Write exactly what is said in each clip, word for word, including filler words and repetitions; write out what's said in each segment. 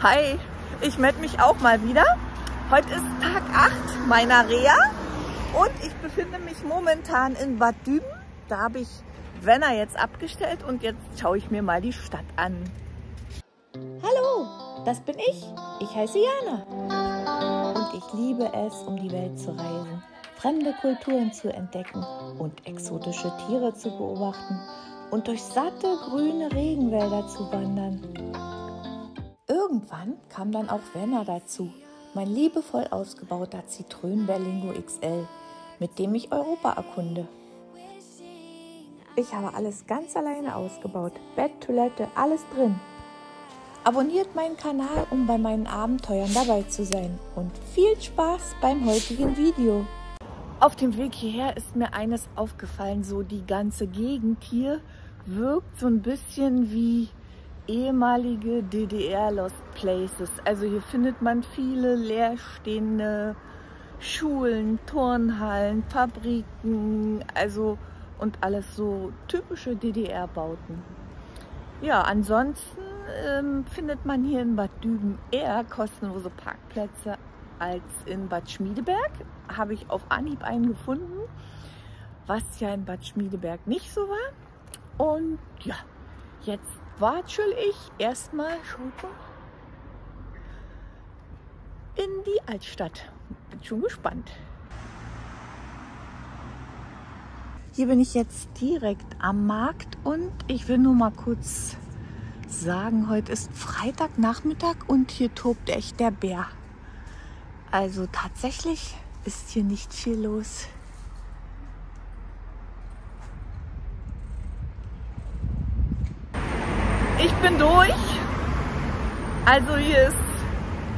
Hi, ich melde mich auch mal wieder. Heute ist Tag acht meiner Reha und ich befinde mich momentan in Bad Düben. Da habe ich Werner jetzt abgestellt und jetzt schaue ich mir mal die Stadt an. Hallo, das bin ich. Ich heiße Jana und ich liebe es, um die Welt zu reisen, fremde Kulturen zu entdecken und exotische Tiere zu beobachten und durch satte grüne Regenwälder zu wandern. Irgendwann kam dann auch Werner dazu, mein liebevoll ausgebauter Citroën-Berlingo X L, mit dem ich Europa erkunde. Ich habe alles ganz alleine ausgebaut, Bett, Toilette, alles drin. Abonniert meinen Kanal, um bei meinen Abenteuern dabei zu sein und viel Spaß beim heutigen Video. Auf dem Weg hierher ist mir eines aufgefallen, so die ganze Gegend hier wirkt so ein bisschen wie ehemalige D D R Lost Places. Also hier findet man viele leerstehende Schulen, Turnhallen, Fabriken, also und alles so typische D D R-Bauten. Ja, ansonsten ähm, findet man hier in Bad Düben eher kostenlose Parkplätze als in Bad Schmiedeberg. Habe ich auf Anhieb einen gefunden, was ja in Bad Schmiedeberg nicht so war. Und ja, jetzt watschel ich erstmal schon in die Altstadt. Bin schon gespannt. Hier bin ich jetzt direkt am Markt und ich will nur mal kurz sagen, heute ist Freitagnachmittag und hier tobt echt der Bär. Also tatsächlich ist hier nicht viel los. Ich bin durch, also hier ist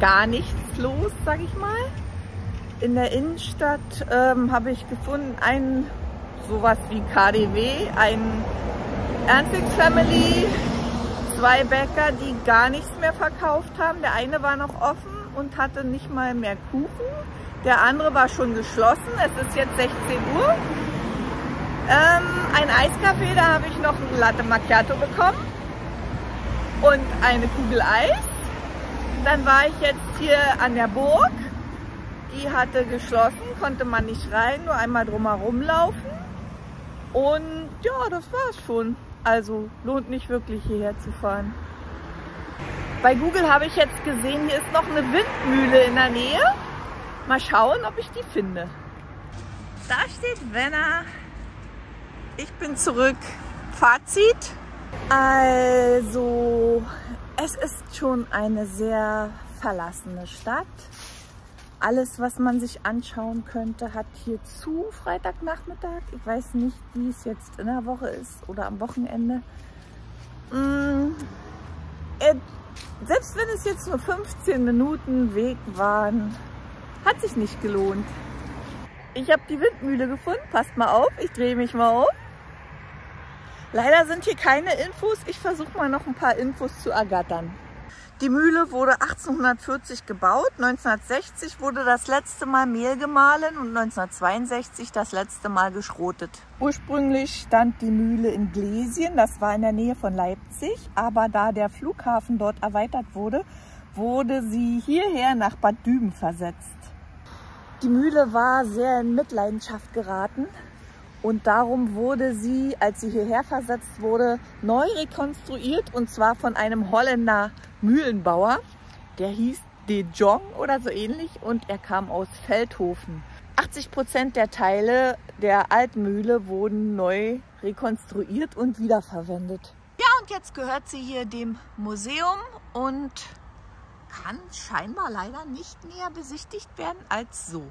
gar nichts los, sag ich mal. In der Innenstadt ähm, habe ich gefunden einen sowas wie K D W, einen Ernsting Family, zwei Bäcker, die gar nichts mehr verkauft haben. Der eine war noch offen und hatte nicht mal mehr Kuchen, der andere war schon geschlossen, es ist jetzt sechzehn Uhr. Ähm, ein Eiscafé, da habe ich noch ein Latte Macchiato bekommen. Und eine Kugel Eis. Dann war ich jetzt hier an der Burg. Die hatte geschlossen, konnte man nicht rein, nur einmal drumherum laufen. Und ja, das war's schon. Also lohnt nicht wirklich hierher zu fahren. Bei Google habe ich jetzt gesehen, hier ist noch eine Windmühle in der Nähe. Mal schauen, ob ich die finde. Da steht Werner. Ich bin zurück. Fazit. Also, es ist schon eine sehr verlassene Stadt. Alles, was man sich anschauen könnte, hat hier zu Freitagnachmittag. Ich weiß nicht, wie es jetzt in der Woche ist oder am Wochenende. Selbst wenn es jetzt nur fünfzehn Minuten Weg waren, hat sich nicht gelohnt. Ich habe die Windmühle gefunden. Passt mal auf, ich drehe mich mal um. Leider sind hier keine Infos. Ich versuche mal noch ein paar Infos zu ergattern. Die Mühle wurde achtzehnhundertvierzig gebaut, neunzehnhundertsechzig wurde das letzte Mal Mehl gemahlen und neunzehnhundertzweiundsechzig das letzte Mal geschrotet. Ursprünglich stand die Mühle in Glesien, das war in der Nähe von Leipzig, aber da der Flughafen dort erweitert wurde, wurde sie hierher nach Bad Düben versetzt. Die Mühle war sehr in Mitleidenschaft geraten. Und darum wurde sie, als sie hierher versetzt wurde, neu rekonstruiert und zwar von einem Holländer Mühlenbauer. Der hieß De Jong oder so ähnlich und er kam aus Feldhofen. achtzig Prozent der Teile der alten Mühle wurden neu rekonstruiert und wiederverwendet. Ja, und jetzt gehört sie hier dem Museum und kann scheinbar leider nicht näher besichtigt werden als so.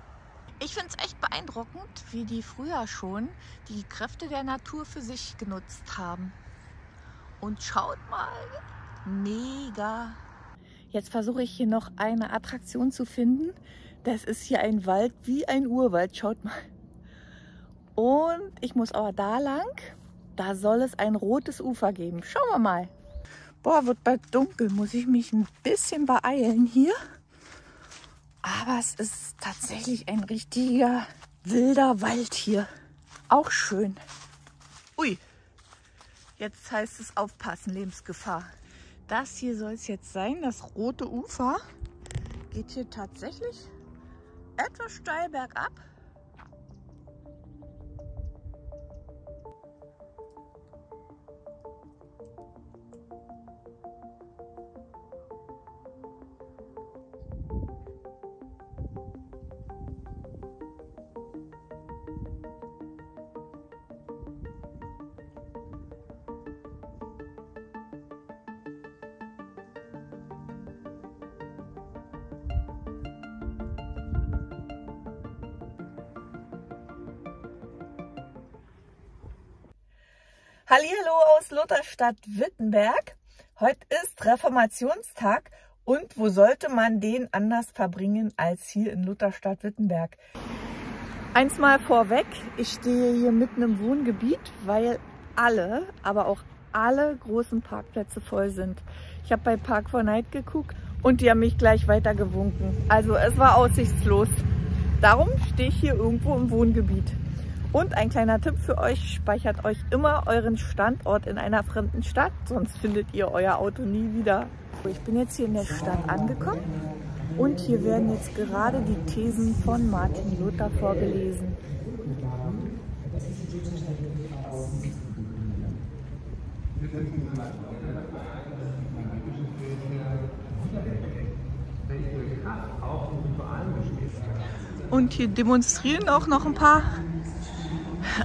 Ich finde es echt beeindruckend, wie die früher schon die Kräfte der Natur für sich genutzt haben. Und schaut mal, mega! Jetzt versuche ich hier noch eine Attraktion zu finden. Das ist hier ein Wald wie ein Urwald, schaut mal. Und ich muss aber da lang, da soll es ein rotes Ufer geben. Schauen wir mal. Boah, wird bald dunkel, muss ich mich ein bisschen beeilen hier. Aber es ist tatsächlich ein richtiger wilder Wald hier. Auch schön. Ui, jetzt heißt es aufpassen, Lebensgefahr. Das hier soll es jetzt sein, das rote Ufer. Geht hier tatsächlich etwas steil bergab. Hallihallo aus Lutherstadt Wittenberg. Heute ist Reformationstag und wo sollte man den anders verbringen als hier in Lutherstadt Wittenberg? Eins mal vorweg, ich stehe hier mitten im Wohngebiet, weil alle, aber auch alle großen Parkplätze voll sind. Ich habe bei Park for Night geguckt und die haben mich gleich weiter gewunken. Also es war aussichtslos. Darum stehe ich hier irgendwo im Wohngebiet. Und ein kleiner Tipp für euch, speichert euch immer euren Standort in einer fremden Stadt, sonst findet ihr euer Auto nie wieder. Ich bin jetzt hier in der Stadt angekommen und hier werden jetzt gerade die Thesen von Martin Luther vorgelesen. Und hier demonstrieren auch noch ein paar.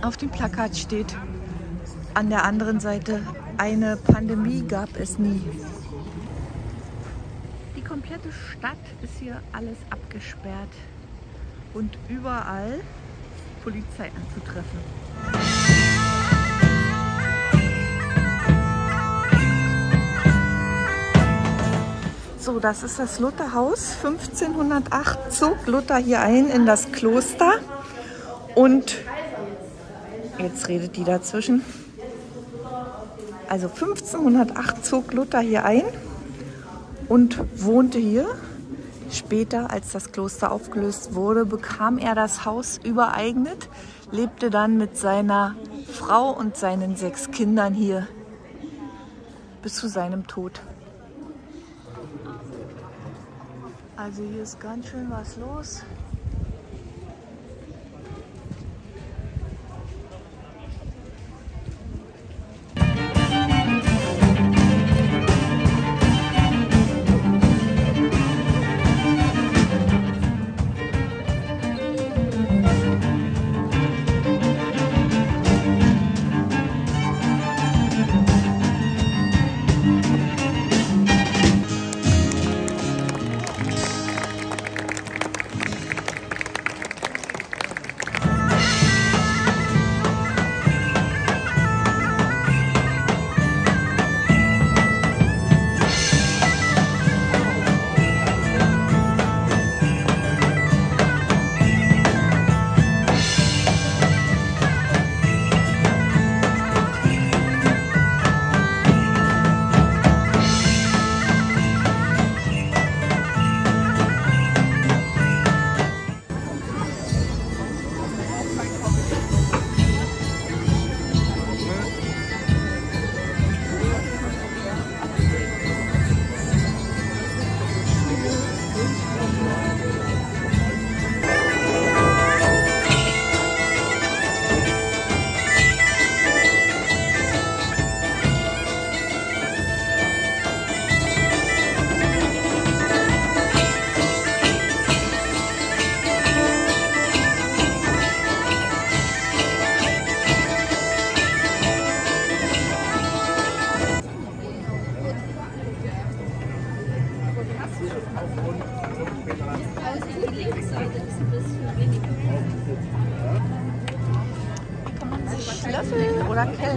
Auf dem Plakat steht an der anderen Seite, eine Pandemie gab es nie. Die komplette Stadt ist hier alles abgesperrt und überall Polizei anzutreffen. So, das ist das Lutherhaus. fünfzehnhundertacht zog Luther hier ein in das Kloster und jetzt redet die dazwischen. Also fünfzehnhundertacht zog Luther hier ein und wohnte hier. Später, als das Kloster aufgelöst wurde, bekam er das Haus übereignet, lebte dann mit seiner Frau und seinen sechs Kindern hier bis zu seinem Tod. Also hier ist ganz schön was los.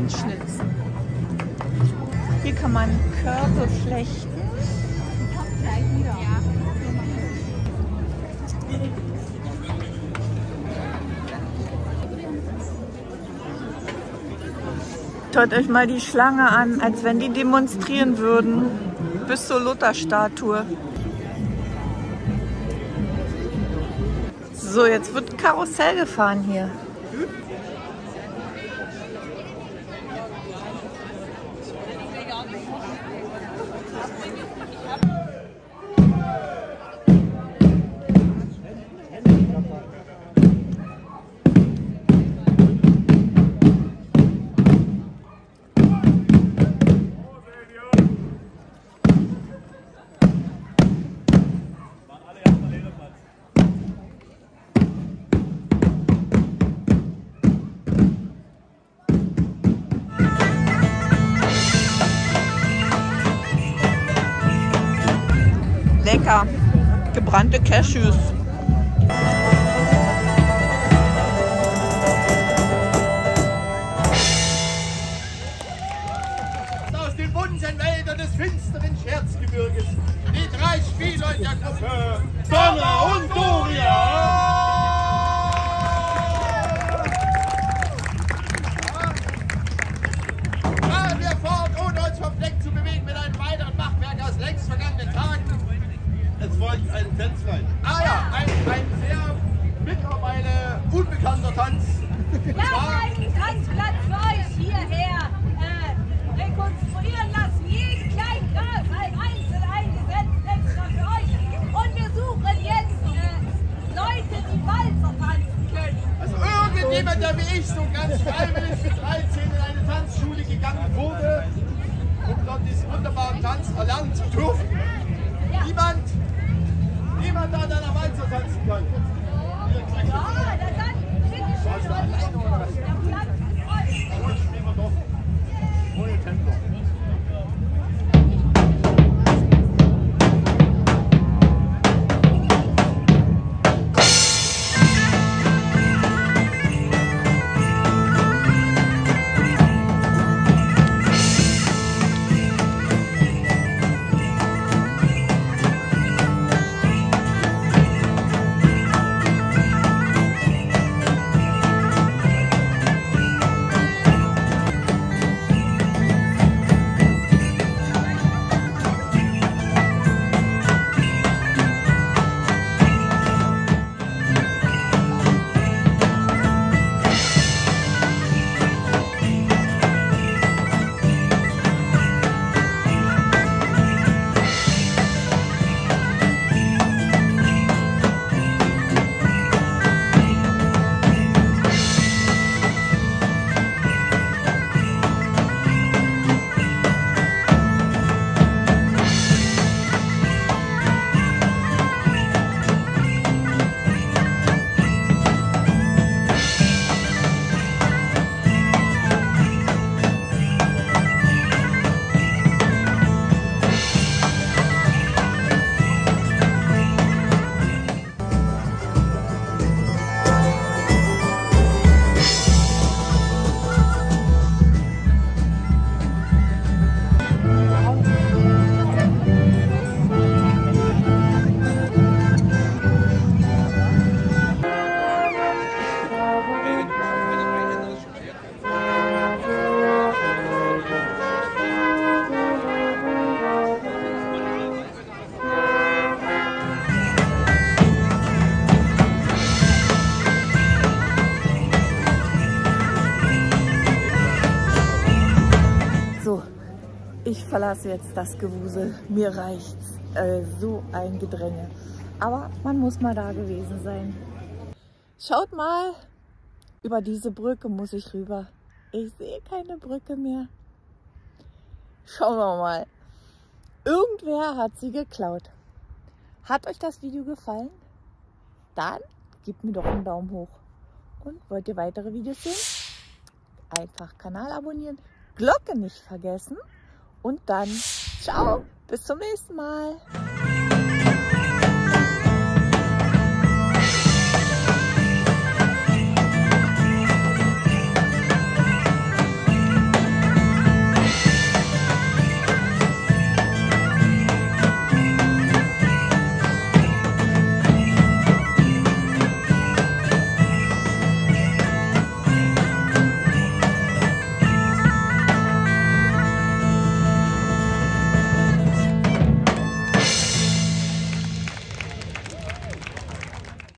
Schnitzen. Hier kann man Körbe flechten. Schaut euch mal die Schlange an, als wenn die demonstrieren würden. Bis zur Lutherstatue. So, jetzt wird Karussell gefahren hier. lecker. Gebrannte Cashews. Aus den bunten Wäldern des finsteren Scherzgebirges die drei Spieler in der Gruppe Donner und Doria. Fahren wir fort, ohne uns vom Fleck zu bewegen, mit einem weiteren Machwerk aus längst vergangenen Tagen. Jetzt wollte ich einen Tanz rein. Ah ja, ein, ein sehr mittlerweile unbekannter Tanz. Ja, einen Tanzplatz für euch hierher. Rekonstruieren lassen, jeden kleinen Gras, ein einzeln eingesetzt, extra für euch. Und wir suchen jetzt äh, Leute, die Walzer tanzen können. Also irgendjemand, der wie ich so ganz freiwillig mit dreizehn in eine Tanzschule gegangen wurde, um dort diesen wunderbaren Tanz erlernen zu dürfen. Ja. Niemand, niemand da, der nach Walzer tanzen kann. Ja, dann, dann bitte schön mal rein. Der Platz ist euch. Ruhig, nehmen wir doch. Ohne Tempo. Ich verlasse jetzt das Gewusel, mir reicht's, äh, so ein Gedränge. Aber man muss mal da gewesen sein. Schaut mal, über diese Brücke muss ich rüber. Ich sehe keine Brücke mehr. Schauen wir mal. Irgendwer hat sie geklaut. Hat euch das Video gefallen? Dann gebt mir doch einen Daumen hoch. Und wollt ihr weitere Videos sehen? Einfach Kanal abonnieren, Glocke nicht vergessen. Und dann, ciao, bis zum nächsten Mal.